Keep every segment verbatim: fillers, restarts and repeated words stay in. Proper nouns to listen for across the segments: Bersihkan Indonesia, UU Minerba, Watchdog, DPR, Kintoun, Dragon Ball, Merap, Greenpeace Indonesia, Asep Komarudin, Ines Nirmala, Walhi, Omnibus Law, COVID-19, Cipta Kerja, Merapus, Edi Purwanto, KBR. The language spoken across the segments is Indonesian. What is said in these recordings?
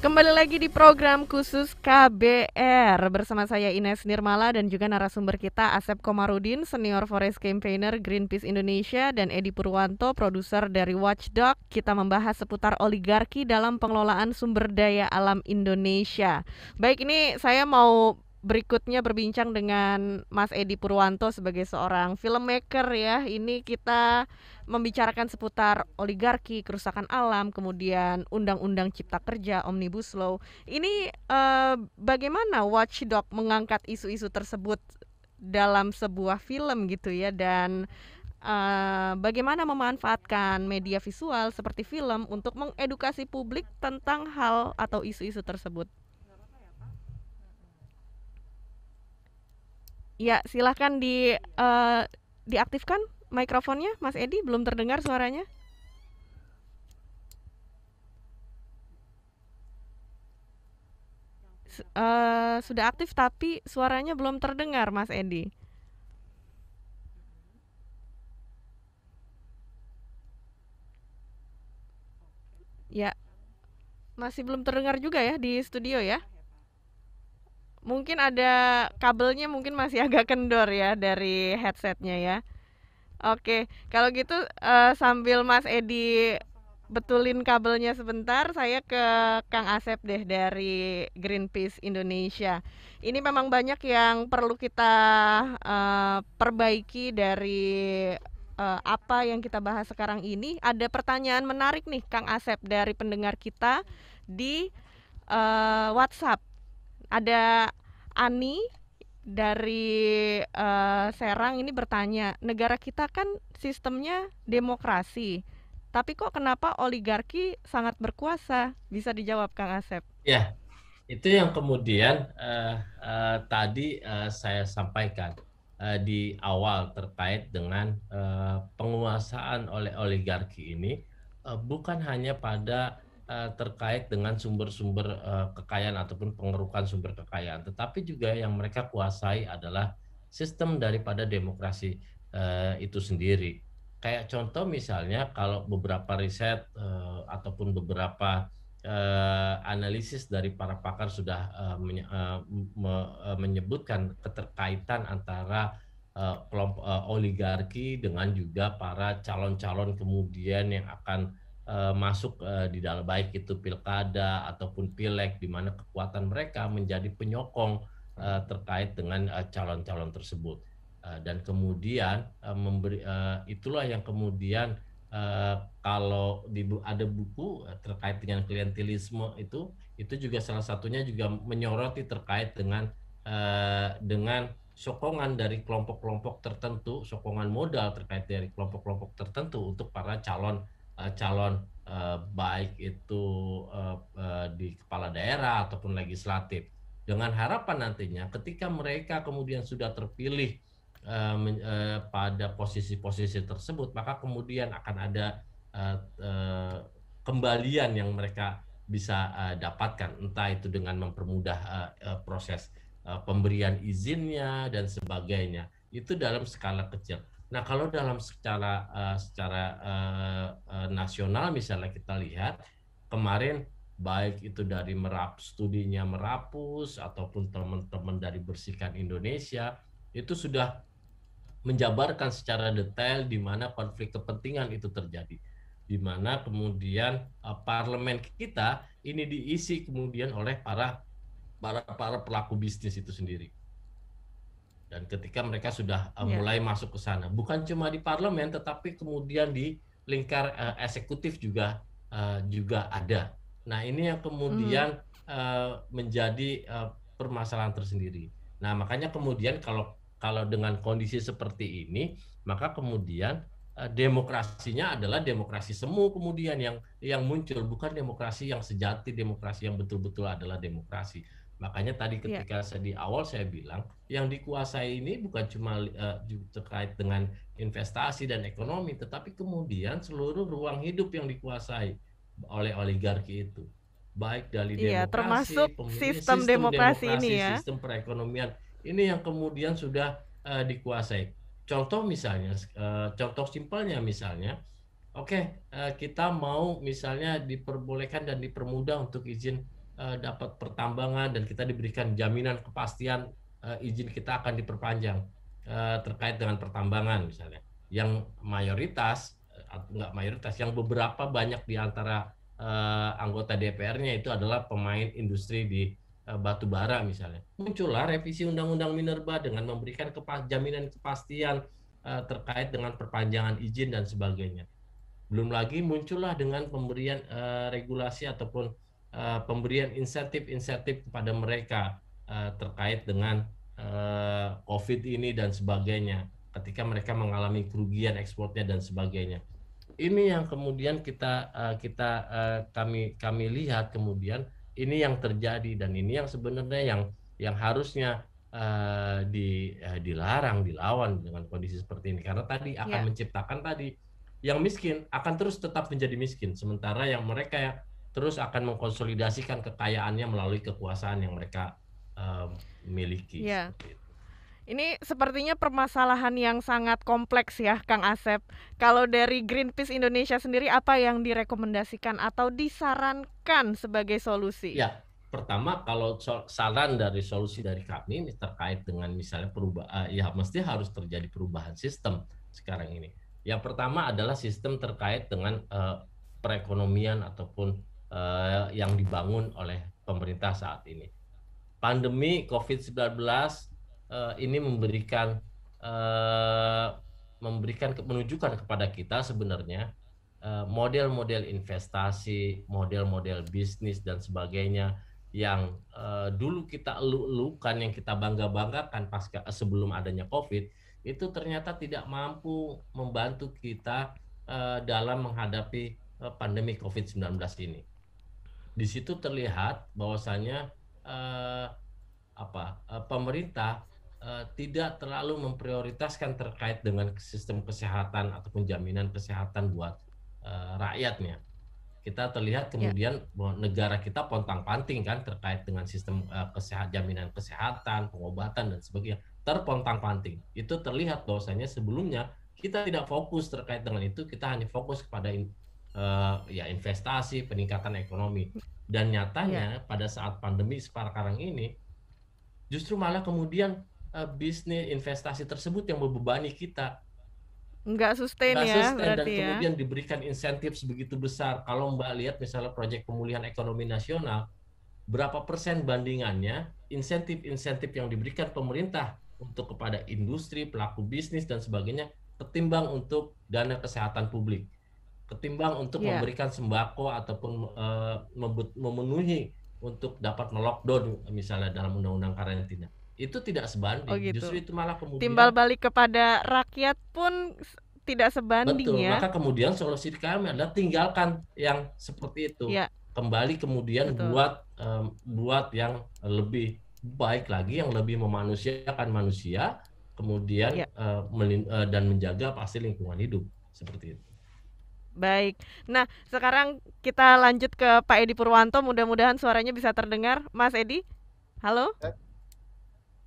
Kembali lagi di program khusus K B R bersama saya Ines Nirmala dan juga narasumber kita Asep Komarudin, Senior Forest Campaigner Greenpeace Indonesia, dan Edi Purwanto, produser dari Watchdog. Kita membahas seputar oligarki dalam pengelolaan sumber daya alam Indonesia. Baik, ini saya mau berikutnya berbincang dengan Mas Edi Purwanto sebagai seorang filmmaker ya. Ini kita membicarakan seputar oligarki, kerusakan alam, kemudian Undang-Undang Cipta Kerja, Omnibus Law. Ini eh, bagaimana Watchdog mengangkat isu-isu tersebut dalam sebuah film gitu ya, dan Uh, bagaimana memanfaatkan media visual seperti film untuk mengedukasi publik tentang hal atau isu-isu tersebut. Ya, silahkan di, uh, diaktifkan mikrofonnya, Mas Edi, belum terdengar suaranya. Uh, sudah aktif tapi suaranya belum terdengar, Mas Edi. Ya, masih belum terdengar juga ya di studio ya. Mungkin ada kabelnya, mungkin masih agak kendor ya dari headsetnya ya. Oke, kalau gitu uh, sambil Mas Edi betulin kabelnya sebentar, saya ke Kang Asep deh dari Greenpeace Indonesia. Ini memang banyak yang perlu kita uh, perbaiki dari apa yang kita bahas sekarang ini. Ada pertanyaan menarik nih Kang Asep dari pendengar kita di uh, WhatsApp. Ada Ani dari uh, Serang ini bertanya, negara kita kan sistemnya demokrasi, tapi kok kenapa oligarki sangat berkuasa? Bisa dijawab Kang Asep? Ya, itu yang kemudian uh, uh, tadi uh, saya sampaikan di awal terkait dengan uh, penguasaan oleh oligarki ini uh, bukan hanya pada uh, terkait dengan sumber-sumber uh, kekayaan ataupun pengerukan sumber kekayaan, tetapi juga yang mereka kuasai adalah sistem daripada demokrasi uh, itu sendiri. Kayak contoh misalnya kalau beberapa riset uh, ataupun beberapa uh, analisis dari para pakar sudah uh, menye uh, me uh, menyebutkan keterkaitan antara uh, kelompok uh, oligarki dengan juga para calon-calon kemudian yang akan uh, masuk uh, di dalam baik itu pilkada ataupun pileg, di mana kekuatan mereka menjadi penyokong uh, terkait dengan calon-calon uh, tersebut uh, dan kemudian uh, memberi uh, itulah yang kemudian Uh, kalau di, ada buku terkait dengan klientelisme itu, itu juga salah satunya juga menyoroti terkait dengan uh, dengan sokongan dari kelompok-kelompok tertentu, sokongan modal terkait dari kelompok-kelompok tertentu untuk para calon uh, calon uh, baik itu uh, uh, di kepala daerah ataupun legislatif. Dengan harapan nantinya ketika mereka kemudian sudah terpilih Uh, uh, pada posisi-posisi tersebut, maka kemudian akan ada uh, uh, kembalian yang mereka bisa uh, dapatkan, entah itu dengan mempermudah uh, uh, proses uh, pemberian izinnya dan sebagainya. Itu dalam skala kecil. Nah, kalau dalam skala uh, secara uh, uh, nasional misalnya kita lihat kemarin, baik itu dari Merap, studinya Merapus ataupun teman-teman dari Bersihkan Indonesia, itu sudah menjabarkan secara detail di mana konflik kepentingan itu terjadi, di mana kemudian uh, parlemen kita ini diisi kemudian oleh para para para pelaku bisnis itu sendiri. Dan ketika mereka sudah uh, mulai yeah. masuk ke sana, bukan cuma di parlemen, tetapi kemudian di lingkar uh, eksekutif juga uh, juga ada. Nah, ini yang kemudian mm. uh, menjadi uh, permasalahan tersendiri. Nah, makanya kemudian kalau Kalau dengan kondisi seperti ini, maka kemudian eh, demokrasinya adalah demokrasi semu kemudian yang yang muncul, bukan demokrasi yang sejati, demokrasi yang betul-betul adalah demokrasi. Makanya tadi ketika yeah. saya di awal saya bilang, yang dikuasai ini bukan cuma eh, terkait dengan investasi dan ekonomi, tetapi kemudian seluruh ruang hidup yang dikuasai oleh oligarki itu. Baik dari yeah, demokrasi, termasuk pemilu, sistem, sistem demokrasi, demokrasi ini ya, sistem perekonomian. Ini yang kemudian sudah uh, dikuasai. Contoh misalnya, uh, contoh simpelnya misalnya, oke okay, uh, kita mau misalnya diperbolehkan dan dipermudah untuk izin uh, dapat pertambangan dan kita diberikan jaminan kepastian uh, izin kita akan diperpanjang uh, terkait dengan pertambangan misalnya. Yang mayoritas, atau enggak mayoritas, yang beberapa banyak di antara uh, anggota D P R-nya itu adalah pemain industri di uh, batu bara misalnya. Muncullah revisi Undang-Undang Minerba dengan memberikan kepa- jaminan kepastian uh, terkait dengan perpanjangan izin dan sebagainya. Belum lagi muncullah dengan pemberian uh, regulasi ataupun uh, pemberian insentif-insentif kepada mereka uh, terkait dengan uh, COVID ini dan sebagainya, ketika mereka mengalami kerugian ekspornya dan sebagainya. Ini yang kemudian kita kita kami kami lihat kemudian ini yang terjadi, dan ini yang sebenarnya yang yang harusnya uh, di uh, dilarang, dilawan dengan kondisi seperti ini, karena tadi akan yeah. menciptakan tadi yang miskin akan terus tetap menjadi miskin, sementara yang mereka terus akan mengkonsolidasikan kekayaannya melalui kekuasaan yang mereka uh, miliki. Yeah. Ini sepertinya permasalahan yang sangat kompleks ya, Kang Asep. Kalau dari Greenpeace Indonesia sendiri, apa yang direkomendasikan atau disarankan sebagai solusi? Ya, pertama kalau saran dari solusi dari kami ini terkait dengan misalnya perubahan, ya mesti harus terjadi perubahan sistem sekarang ini. Yang pertama adalah sistem terkait dengan uh, perekonomian ataupun uh, yang dibangun oleh pemerintah saat ini. Pandemi covid sembilan belas Uh, ini memberikan uh, memberikan ke, menunjukkan kepada kita sebenarnya uh, model-model investasi, model-model bisnis dan sebagainya yang uh, dulu kita elu-elukan, yang kita bangga-banggakan pasca sebelum adanya COVID, itu ternyata tidak mampu membantu kita uh, dalam menghadapi uh, pandemi covid sembilan belas ini. Di situ terlihat bahwasanya uh, apa uh, pemerintah tidak terlalu memprioritaskan terkait dengan sistem kesehatan ataupun jaminan kesehatan buat uh, rakyatnya. Kita terlihat kemudian yeah. negara kita pontang-panting kan terkait dengan sistem uh, kesehatan, jaminan kesehatan, pengobatan dan sebagainya, terpontang-panting. Itu terlihat bahwasanya sebelumnya kita tidak fokus terkait dengan itu, kita hanya fokus kepada in, uh, ya investasi, peningkatan ekonomi. Dan nyatanya yeah. pada saat pandemi sekarang ini justru malah kemudian Uh, bisnis investasi tersebut yang membebani kita, nggak sustain, nggak sustain ya, dan kemudian ya. diberikan insentif sebegitu besar. Kalau Mbak lihat misalnya proyek pemulihan ekonomi nasional, berapa persen bandingannya insentif-insentif yang diberikan pemerintah untuk kepada industri, pelaku bisnis dan sebagainya, ketimbang untuk dana kesehatan publik, ketimbang untuk yeah. memberikan sembako ataupun uh, memenuhi untuk dapat melockdown misalnya dalam undang-undang karantina. Itu tidak sebanding, oh gitu. Justru itu malah kemudian timbal balik kepada rakyat pun tidak sebanding. Betul, ya. Maka kemudian solusi kami adalah tinggalkan yang seperti itu, ya. Kembali kemudian Betul. buat um, buat yang lebih baik lagi, yang lebih memanusiakan manusia, kemudian ya. uh, melin- uh, dan menjaga pasti lingkungan hidup seperti itu. Baik, nah sekarang kita lanjut ke Pak Edi Purwanto, mudah-mudahan suaranya bisa terdengar, Mas Edi. Halo. Eh?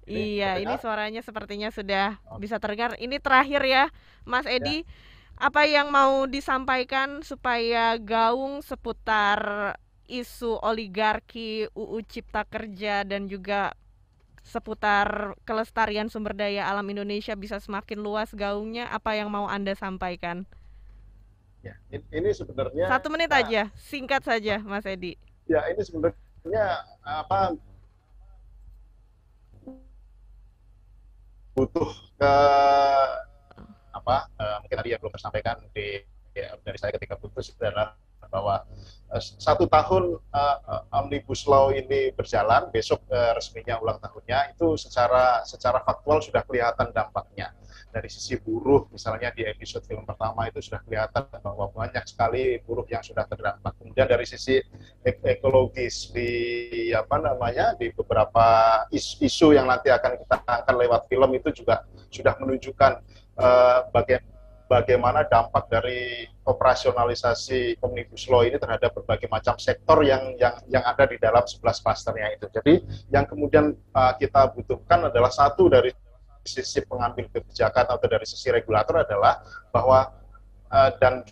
Ini iya, terdengar. Ini suaranya sepertinya sudah bisa terdengar. Ini terakhir ya, Mas Edi, ya. Apa yang mau disampaikan supaya gaung seputar isu oligarki, U U Cipta Kerja, dan juga seputar kelestarian sumber daya alam Indonesia bisa semakin luas gaungnya, apa yang mau Anda sampaikan? Ya, ini sebenarnya satu menit nah, aja, singkat saja, Mas Edi. Ya, ini sebenarnya apa? butuh ke apa uh, mungkin tadi yang belum tersampaikan di ya, dari saya ketika putus adalah bahwa uh, satu tahun uh, Omnibus Law ini berjalan, besok uh, resminya ulang tahunnya, itu secara secara faktual sudah kelihatan dampaknya dari sisi buruh. Misalnya di episode film pertama itu sudah kelihatan bahwa banyak sekali buruh yang sudah terdampak. Kemudian dari sisi ek- ekologis di apa namanya di beberapa isu yang nanti akan kita angkat lewat film itu juga sudah menunjukkan uh, baga- bagaimana dampak dari operasionalisasi Omnibus Law ini terhadap berbagai macam sektor yang yang yang ada di dalam sebelas klasternya itu. Jadi yang kemudian uh, kita butuhkan adalah satu dari sisi pengambil kebijakan atau dari sisi regulator adalah bahwa uh, dan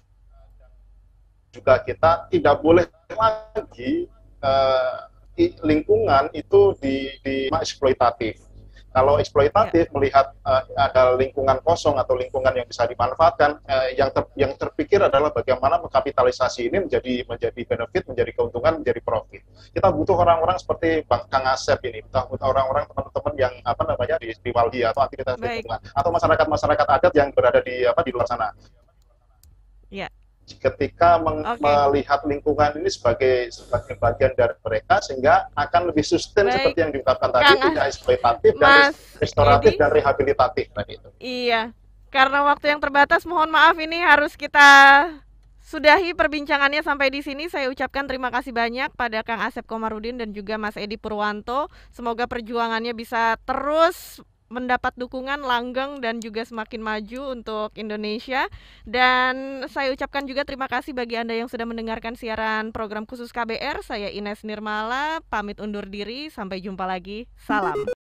juga kita tidak boleh lagi uh, lingkungan itu di, di eksploitatif. Kalau eksploitatif ya. Melihat uh, ada lingkungan kosong atau lingkungan yang bisa dimanfaatkan, uh, yang ter, yang terpikir adalah bagaimana mengkapitalisasi ini menjadi menjadi benefit, menjadi keuntungan, menjadi profit. Kita butuh orang-orang seperti Bang Kang Asep ini, kita butuh orang-orang teman-teman yang apa namanya di, di Walhi atau aktivitas lingkungan atau masyarakat-masyarakat adat yang berada di apa di luar sana. Ya. Ketika okay. melihat lingkungan ini sebagai sebagai bagian dari mereka, sehingga akan lebih sustain Baik. seperti yang diungkapkan tadi, Kang, tidak eksploitatif dan restoratif dan rehabilitatif tadi itu. Iya, karena waktu yang terbatas, mohon maaf ini harus kita sudahi perbincangannya sampai di sini. Saya ucapkan terima kasih banyak pada Kang Asep Komarudin dan juga Mas Edi Purwanto. Semoga perjuangannya bisa terus mendapat dukungan langgeng dan juga semakin maju untuk Indonesia. Dan saya ucapkan juga terima kasih bagi Anda yang sudah mendengarkan siaran program khusus K B R. Saya Ines Nirmala, pamit undur diri. Sampai jumpa lagi. Salam.